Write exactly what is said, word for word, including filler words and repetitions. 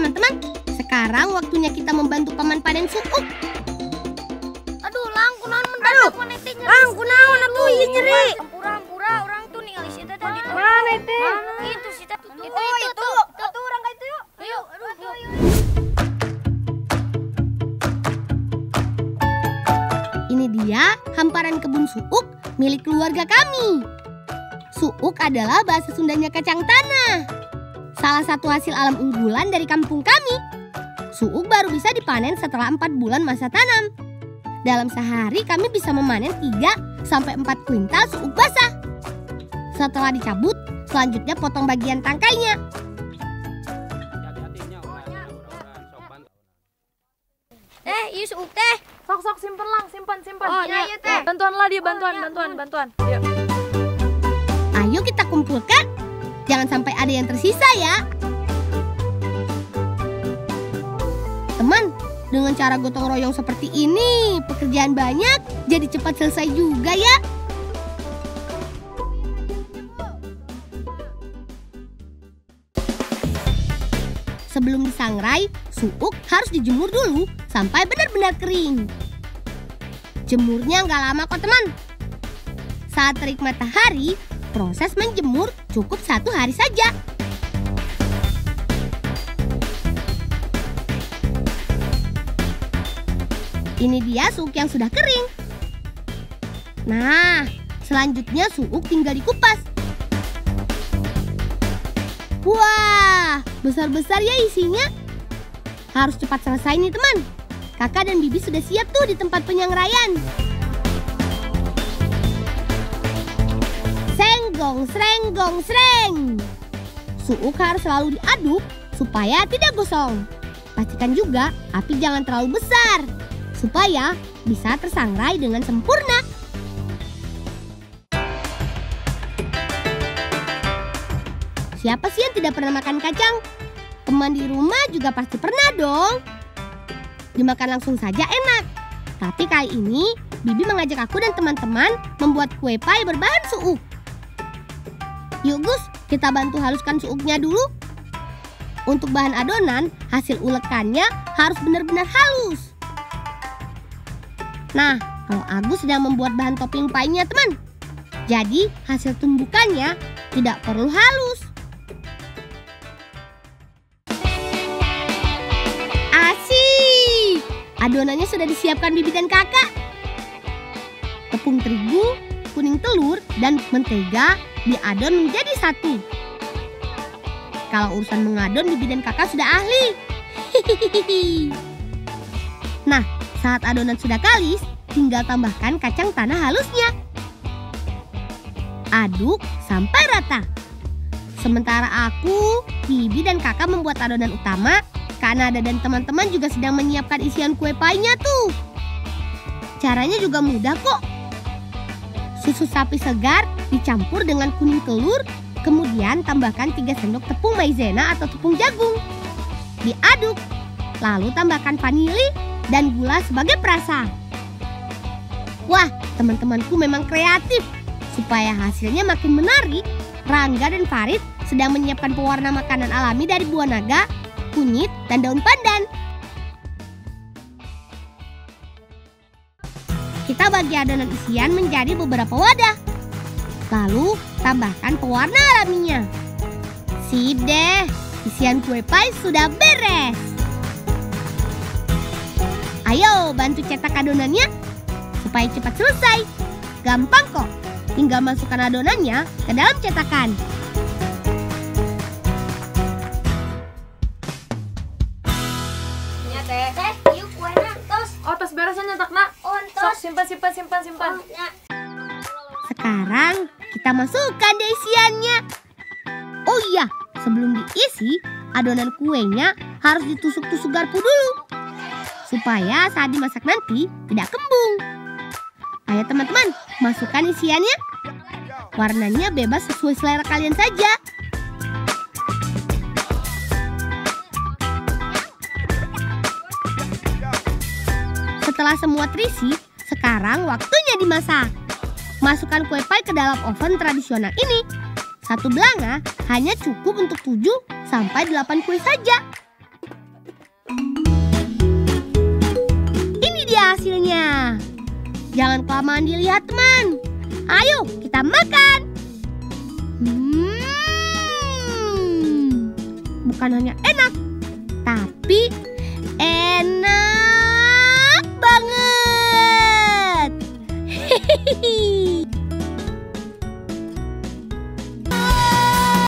teman-teman. Sekarang waktunya kita membantu Paman panen suku. Aduh, lang kunaon mendadak menetik nyeri. Lang kunaon atuh ieu nyeri? Ampura-ampura urang tuh ningali si teh tadi. Mana teh? Itu si teh. Itu itu. Itu urang ka itu yuk. Yuk, aduh yuk. Ini dia hamparan kebun suuk milik keluarga kami. Suuk adalah bahasa Sundanya kacang tanah. Salah satu hasil alam unggulan dari kampung kami. Suuk baru bisa dipanen setelah empat bulan masa tanam. Dalam sehari kami bisa memanen tiga sampai empat kuintal suuk basah. Setelah dicabut, selanjutnya potong bagian tangkainya. Eh, iya suuk teh. Sok-sok simpen lang, simpan, simpan. Oh, iya, iya teh. Bantuanlah dia, bantuan, bantuan, bantuan. Ayo kita kumpulkan. Jangan sampai ada yang tersisa ya. Teman, dengan cara gotong royong seperti ini, pekerjaan banyak, jadi cepat selesai juga ya. Sebelum disangrai, suuk harus dijemur dulu sampai benar-benar kering. Jemurnya nggak lama kok teman. Saat terik matahari, proses menjemur cukup satu hari saja. Ini dia suuk yang sudah kering. Nah, selanjutnya suuk tinggal dikupas. Wah, besar-besar ya isinya. Harus cepat selesai nih teman. Kakak dan Bibi sudah siap tuh di tempat penyangraian. Senggong, srenggong, sreng. Suuk harus selalu diaduk supaya tidak gosong. Pastikan juga api jangan terlalu besar supaya bisa tersangrai dengan sempurna. Siapa sih yang tidak pernah makan kacang? Teman di rumah juga pasti pernah dong. Dimakan langsung saja enak. Tapi kali ini Bibi mengajak aku dan teman-teman membuat kue pai berbahan suuk. Yuk Gus, kita bantu haluskan suuknya dulu. Untuk bahan adonan, hasil ulekannya harus benar-benar halus. Nah, kalau Agus sedang membuat bahan topping pie-nya teman. Jadi hasil tumbukannya tidak perlu halus. Asik! Adonannya sudah disiapkan Bibi dan kakak. Tepung terigu, kuning telur, dan mentega diadon menjadi satu. Kalau urusan mengadon, Bibi dan kakak sudah ahli. Nah, saat adonan sudah kalis, tinggal tambahkan kacang tanah halusnya. Aduk sampai rata. Sementara aku, Bibi dan kakak membuat adonan utama, Kak Nada dan teman-teman juga sedang menyiapkan isian kue pie-nya tuh. Caranya juga mudah kok. Susu sapi segar dicampur dengan kuning telur, kemudian tambahkan tiga sendok tepung maizena atau tepung jagung. Diaduk, lalu tambahkan vanili dan gula sebagai perasa. Wah, teman-temanku memang kreatif. Supaya hasilnya makin menarik, Rangga dan Farid sedang menyiapkan pewarna makanan alami dari buah naga, kunyit, dan daun pandan. Kita bagi adonan isian menjadi beberapa wadah. Lalu tambahkan pewarna alaminya. Sip deh, isian kue pie sudah beres. Ayo bantu cetak adonannya supaya cepat selesai. Gampang kok, tinggal masukkan adonannya ke dalam cetakan. Simpan, simpan, simpan. Sekarang kita masukkan deh isiannya. Oh iya, sebelum diisi, adonan kuenya harus ditusuk-tusuk garpu dulu. Supaya saat dimasak nanti tidak kembung. Ayo teman-teman, masukkan isiannya. Warnanya bebas sesuai selera kalian saja. Setelah semua terisi, sekarang waktunya dimasak. Masukkan kue pie ke dalam oven tradisional ini. Satu belanga hanya cukup untuk tujuh sampai delapan kue saja. Jangan kelamaan dilihat, teman. Ayo, kita makan. Hmm, bukan hanya enak, tapi